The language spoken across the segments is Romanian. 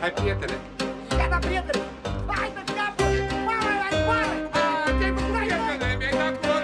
Hai, prietene! Ia, da, prietene! Hai de capă! Mama, la zboară! Te-ai bucurat, prietene! Mi-ai dat gol!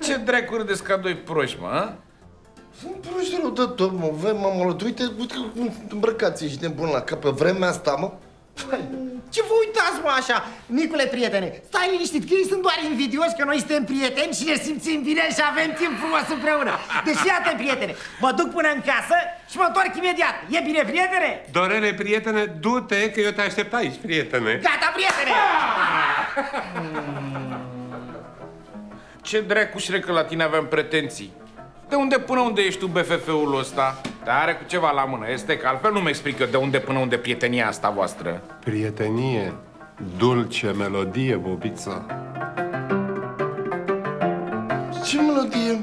Ce dracu de ca doi proști, mă, a? Sunt proști rău de tot, mă, vei, mă, uite cum îmbrăcați, ieșitem până la cap pe vremea asta, mă. Ce vă uitați, mă, așa? Nicule, prietene, stai liniștit, că ei sunt doar invidioși că noi suntem prieteni și ne simțim bine și avem timp frumos împreună. Deci, iată, prietene, mă duc până în casă și mă întorc imediat. E bine, prietene? Dorele, prietene, du-te, că eu te aștept aici, prietene. Gata, prietene! Ce dracușre că la tine aveam pretenții. De unde până unde ești tu BFF-ul ăsta? Dar are cu ceva la mână, este că altfel nu-mi explică de unde până unde prietenia asta voastră. Prietenie? Dulce melodie, Bobiță. Ce melodie?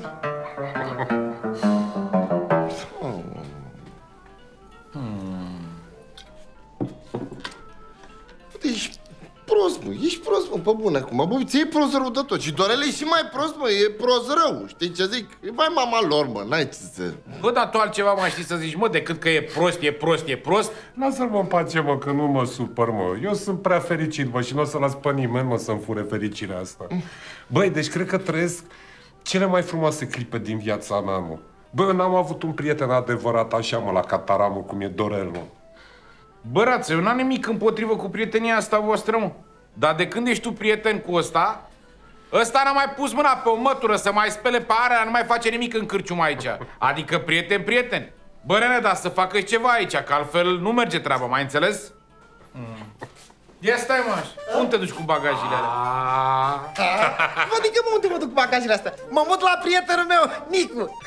Ești prost, mă, pe bune acum. Bă, ți-e prost rău de tot. Și Dorele e și mai prost, mă, e prost rău. Știi ce zic? E mai mama lor, mă, n-ai ce să... Bă, dar tu altceva mai știi să zici, mă, decât că e prost, e prost, e prost? Lasă-l, mă, în pace, mă, că nu mă supăr, mă. Eu sunt prea fericit, mă, și nu o să las pe nimeni, mă, să-mi fure fericirea asta. Băi, deci cred că trăiesc cele mai frumoase clipe din viața mea, mă. Bă, n-am avut un prieten adevărat așa, mă, la Cataramă, cum e Dorel, mă. Bă, Rață, eu n-am nimic împotrivă cu prietenia asta voastră, mă. Dar de când ești tu prieten cu ăsta, ăsta n-a mai pus mâna pe o mătură să mai spele pe area, nu mai face nimic în cârciuma aici. Adică prieten, prieten. Bă, Rene, dar să facă ceva aici, că altfel nu merge treaba, mai înțeles? Ia stai, mă, unde te duci cu bagajele alea? Adică, mă, unde mă duc cu bagajele astea? Mă mut la prietenul meu, Nicu.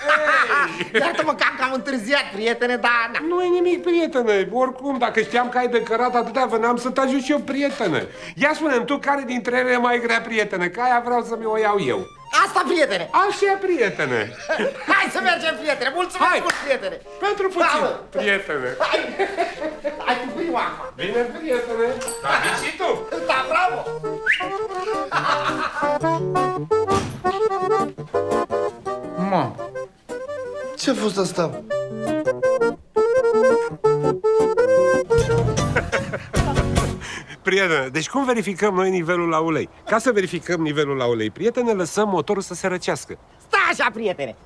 Iartă-mă că am întârziat, prietene, dar... Nu e nimic, prietene, oricum, dacă știam că ai de cărat atâta, veneam să te ajut și eu, prietene. Ia spune-mi tu care dintre ele e mai grea, prietene, că aia vreau să mi-o iau eu. Asta, prietene! Așa, prietene! Hai să mergem, prietene! Mulțumesc mult, prietene! Pentru puțin, prietene! Hai! Hai cu prima! Bine, prietene! Da, vii și tu! Da, bravo! Mă! Ce-a fost asta? Prietene, deci cum verificăm noi nivelul la ulei? Ca să verificăm nivelul la ulei, prietene, lăsăm motorul să se răcească. Stai așa, prietene!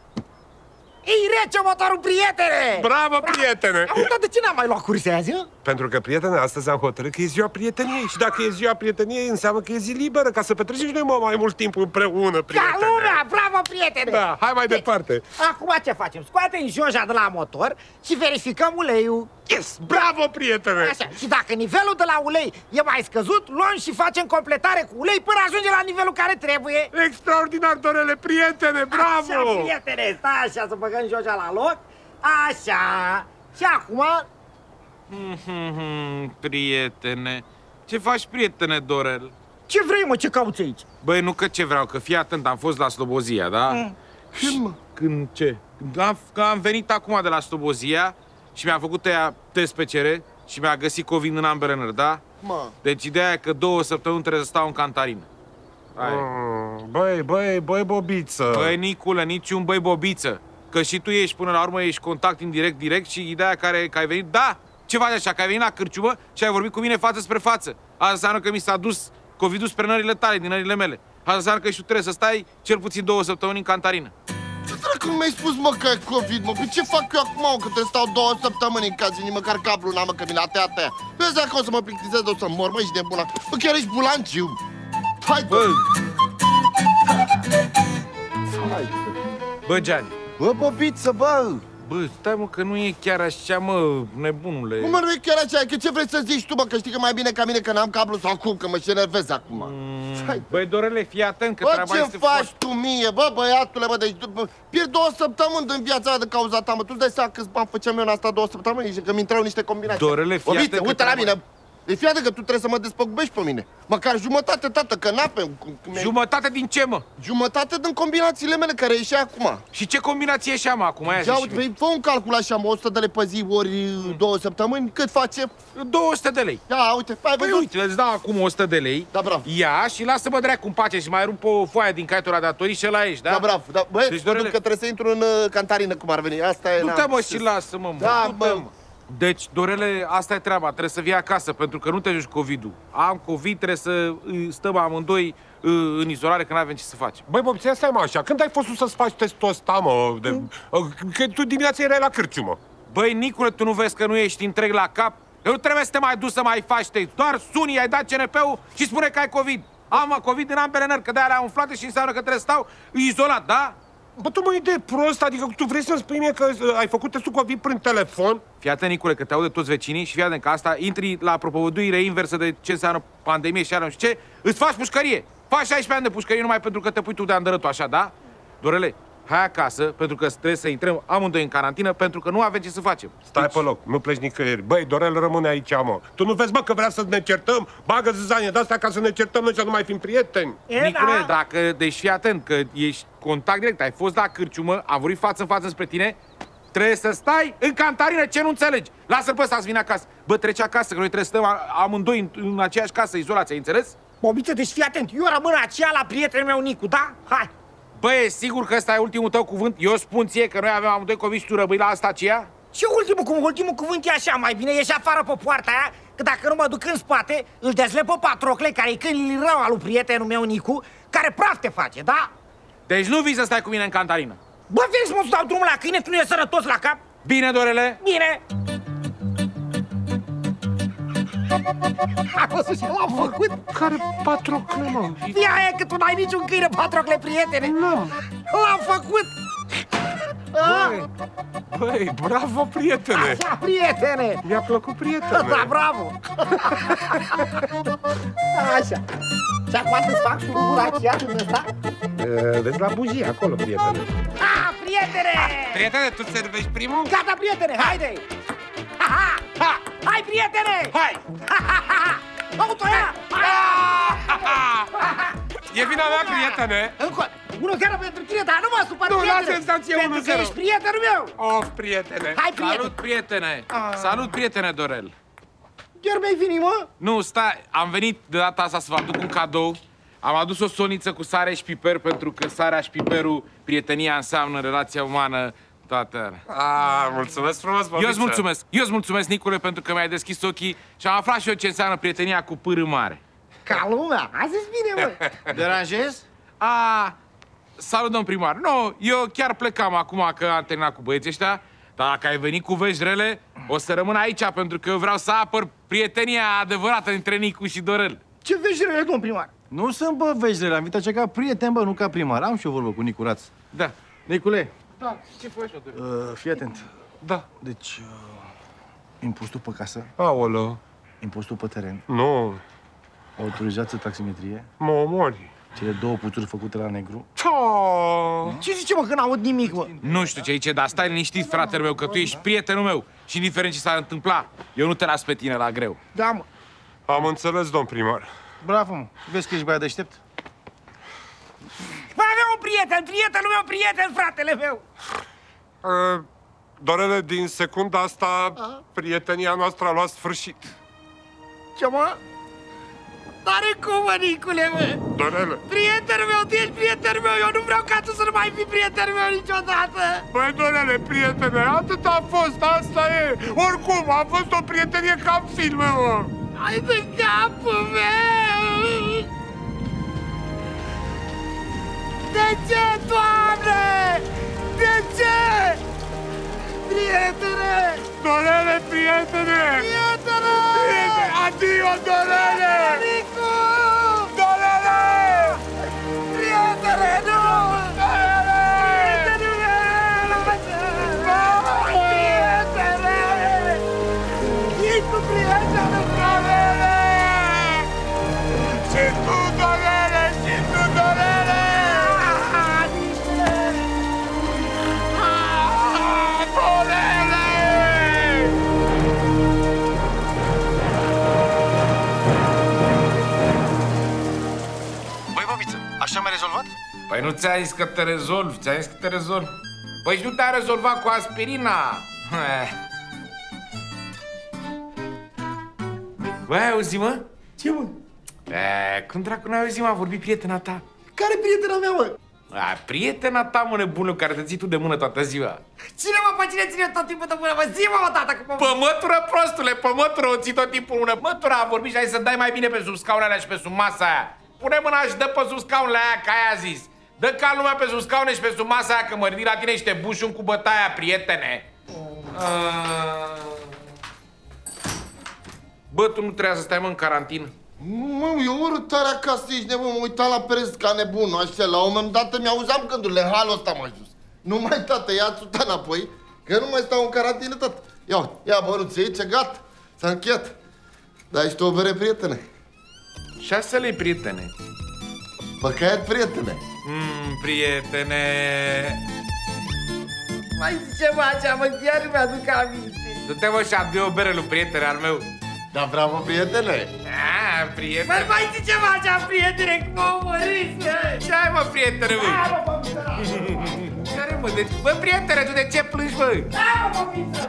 Ei, rece motorul, prietene! Bravo, prietene! Dar de ce n-am mai luat curse azi, eu? Pentru că, prietene, astăzi am hotărât că e ziua prieteniei. Și dacă e ziua prieteniei, înseamnă că e zi liberă, ca să petrecem și noi mai mult timp împreună, prietene. Da, lumea! Bravo, prietene! Da, hai mai departe. Acum ce facem? Scoatem joja de la motor și verificăm uleiul. Yes! Bravo, prietene! Așa, și dacă nivelul de la ulei e mai scăzut, luăm și facem completare cu ulei până ajunge la nivelul care trebuie. Extraordinar, Dorele, prietene! Bravo! Așa, prietene, stai așa să băgăm joja la loc. Așa. Și acum... Prietene... Ce faci, prietene, Dorel? Ce vrei, mă, ce cauți aici? Băi, nu că ce vreau, că fii atent, am fost la Slobozia, da? Când ce? Am venit acum de la Slobozia... Și mi-a făcut ea test PCR și mi-a găsit COVID în ambele, da? Ma. Deci ideea e că 2 săptămâni trebuie să stau în cantarină. Băi, Bobiță. Băi, Nicule, niciun băi, Bobiță. Că și tu ești, până la urmă, ești contact indirect, direct și ideea că ai venit, da, ce faci așa, că ai venit la cârciumă și ai vorbit cu mine față spre față. Asta înseamnă că mi s-a dus COVID-ul spre nările tale, din nările mele. Asta înseamnă că și tu trebuie să stai cel puțin 2 săptămâni în cantarină. când mi-ai spus, mă, că e COVID, mă? Păi ce fac eu acum, mă, că trebuie să stau 2 săptămâni în cazini, măcar cablu n-am, mă, că mi-l atea tăia. Eu zic că o să mă plictisez, o să mor, mă, ești nebună. Bă, chiar ești bulanciu. Hai, bă! Hai, bă! Bă, Giani! Bă, Bobiță, bă! Bă, stai, mă, că nu e chiar așa, mă, nebunule. Cum, mă, nu e chiar așa? Că ce vrei să zici tu, mă, că știi că mai bine ca mine că n-am cablu sau cum, că mă și enervez acum. Băi, Dorele, fii atent, că treaba este... Bă, ce faci tu mie, bă, băiatule, bă, deci... Bă, pierd 2 săptămâni din viața aia de cauza ta, mă. Tu-ți dai seama câți bani făceam eu în asta 2 săptămâni? Și că-mi intrau niște combinații. Dorele, fii atent, că... Uite la mine! Deci fii atent că tu trebuie să mă despăgubești pe mine. Măcar jumătate, tată, că n-apem. Jumătate din ce, mă? Jumătate din combinațiile mele care ieșea acum. Și ce combinație ieșea, mă, acum? Ia uite, fă un calcul așa, mă, 100 de lei pe zi ori 2 săptămâni, cât face? 200 de lei. Ia, uite, hai, păi, uite, îți dau acum 100 de lei. Da, bravo. Ia și lasă-mă dracu în pace și mai rup o foaie din caietul la datorii și ăla ești, da? Da, bravo. Da, bă, deci, Dorele... că trebuie să intru în cantarină, cum ar veni. Asta e. Du-te, mă, și lasă-mă, mă. Da, bă. Deci, Dorele, asta e treaba, trebuie să vii acasă, pentru că nu te joci COVID-ul. Am COVID, trebuie să stăm amândoi în izolare, că n-avem ce să facem. Băi, Bobiță, stai, mă, așa, când ai fost sus să-ți faci testul ăsta, mă? Că tu dimineața erai la cârciumă. Băi, Nicule, tu nu vezi că nu ești întreg la cap? Eu nu trebuie să te mai duci să mai faci test. Doar suni, ai dat CNP-ul și spune că ai COVID. Am COVID în ambele nări, că de-aia le-am umflate și înseamnă că trebuie să stau izolat, da? Bă, tu mă, e de prost, adică tu vrei să-mi spui mie că ai făcut testul COVID prin telefon? Fii atent, Nicule, că te aude toți vecinii și fii atent că asta intri la propovăduire inversă de ce înseamnă pandemie și nu știu ce, îți faci pușcărie. Faci 16 ani de pușcărie numai pentru că te pui tu de andărătul așa, da? Dorele, hai acasă, pentru că trebuie să intrăm amândoi în carantină, pentru că nu avem ce să facem. Stai pe loc, nu pleci nicăieri. Băi, Dorel, rămâne aici, mă. Tu nu vezi, mă, că vrea să ne certăm? Bagă zâzanie de-astea ca să ne certăm noi și să nu mai fim prieteni. Nicule, dacă, deci fii atent, că ești contact direct, ai fost la cârciumă, am vorbit față-în-față spre tine, trebuie să stai în cantarină, ce nu înțelegi? Lasă-l pe ăsta să vină acasă. Bă, treci acasă, că noi trebuie să stăm amândoi în aceeași casă, izolați, ai înțeles? Bobiță, deci fii atent, eu rămân aceea la prietenul meu, Nicu, da? Hai! Băi, sigur că ăsta e ultimul tău cuvânt? Eu spun ție că noi avem amândoi COVID și tu rămâi la asta aceea? Și ultimul cuvânt e așa, mai bine ieși afară pe poarta aia, că dacă nu mă duc în spate, îl dezlep pe Patrocle, care-i câinii rău al lui prietenul meu, Nicu, care praf te face, da? Deci nu vii să stai cu mine în cantarină. Bă, vezi, mă, să dau drumul la câine, că nu e sărătos la cap? Bine, Dorele? Bine! A văzut ce l-am făcut? Care Patrocle, mă? Ia aia, că tu n-ai niciun câine, Patrocle, prietene! Nu! L-am făcut! Băi, băi, bravo, prietene! Așa, prietene! Mi-a plăcut, prietene! Da, bravo! Așa! Și acum să-ți fac și un buraciat în ăsta? Vezi la bujie, acolo, prietene! Ah, prietene! Prietene, tu servești primul? Gata, prietene, haide! Ha, ha! Hai, prietene! Hai! Ha, ha, ha! Auto aia! E vina mea, prietene! Încă! 1-0 pentru tine, dar nu mă supăr, prietene! Nu, la senzație 1-0! Pentru că ești prietenul meu! Of, prietene! Hai, prietene! Salut, prietene! Salut, prietene, Dorel! Chiar mi-ai venit, mă? Nu, stai, am venit de data asta să vă aduc un cadou. Am adus o soniță cu sare și piper, pentru că sarea și piperul, prietenia înseamnă relația umană. Ah, mulțumesc frumos, Bobiță. Eu-ți mulțumesc. Eu-ți mulțumesc, Nicule, pentru că mi-ai deschis ochii și am aflat și eu ce înseamnă prietenia cu pârâ mare. Ca lumea! Ai zis bine, mă! Deranjez? Salut, domn primar. Nu, eu chiar plecam acum că am terminat cu băieții ăștia, dar dacă ai venit cu vești rele, o să rămân aici, pentru că eu vreau să apăr prietenia adevărată între Nicu și Dorel. Ce vești rele, domn primar? Nu sunt, bă, vești rele. Am venit aici ca prieten, bă, nu ca primar. Am și o vorbă cu Nicu Rață. Da. Nicule. Da, ce faci, fii atent. Da. Deci, impostul pe casă. Aolă. Impostul pe teren. Nu. Autorizație taximetrie. Mă omori. Cele 2 puturi făcute la negru. Ce zice, mă, că n-aud nimic, mă? Nu știu ce zice, dar stai liniștit, fratele meu, că tu ești prietenul meu. Și indiferent ce s-ar întâmpla, eu nu te las pe tine la greu. Da, mă. Am înțeles, domn primar. Bravo, mă. Vezi că ești băiat deștept? Mai avem un prieten, prietenul meu, prieten, fratele meu! Dorele, din secunda asta, prietenia noastră a luat sfârșit. Ce, mă? Tare cum, mă, Nicule, mă! Dorele! Prietenul meu, tu ești prietenul meu, eu nu vreau ca tu să nu mai fii prietenul meu niciodată! Băi, Dorele, prietene, atât a fost, asta e! Oricum, a fost o prietenie ca în filme, mă! Ai de capul meu! De ce, Doamne? De ce? Prietene! Dorele, prietene! Prietene! Prietene! Adio, Dorele! Nicu! Dorele! Prietene, nu! Dorele! Prietenule! Prietene! Nicu, prietene! Dorele! Și tu, Dorele! Și tu, Dorele! Așa m-ai rezolvat? Păi nu ți-am zis că te rezolvi, ți-am zis că te rezolvi. Păi și nu te-a rezolvat cu aspirina. Băi, ai auzit, mă? Ce, mă? Cum dracu n-ai auzit, mă? A vorbit prietena ta. Care prietena mea, mă? A, prietena ta, mă, nebunul, care te ții tu de mână toată ziua. Cine, mă, pe cine ține tot timpul de mână, mă? Zi, mă, tata, cum... Pe mătură, prostule, pe mătură o ții tot timpul mână. Mătura a vorbit și hai să dai mai bine pe sub scaunele alea și pe sub masa aia. Pune mâna și dă pe sub scaunele aia, că aia a zis. Dă ca lumea pe sub scaune și pe sub masa aia, că mă ridic la tine și te bușun cu bătaia, prietene. Bă, tu nu trebuia să stai, mă, în carantină? Mă, eu urât tare acasă, ești nebun, mă uitam la pereți ca nebun, așa, la un moment dat mi-auzeam gândurile, halul ăsta m-a ajuns. Nu mai, tată, ia țuta înapoi, că nu mai stau în carantină, tată. Ia băruțe aici, gata, s-a încheiat. Dar ești o bere, prietene. 6 lei, prietene. Păcăiat, prietene. Prietene. Mai zice așa, mă, chiar mi-aduc aminte. Du-te, mă, și adu-i o bere lui prietene al meu. Da, bravo, prietene. A, prietene. Mă, mai zice așa, prietene, cum o măriți, mă. Ce-ai, mă, prietene, mă? Da, mă, Bobiță. Care, mă, de... Bă, prietene, tu de ce plângi, mă? Da, mă, Bobiță.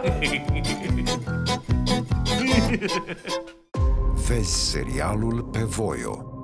Vezi serialul pe VOYO.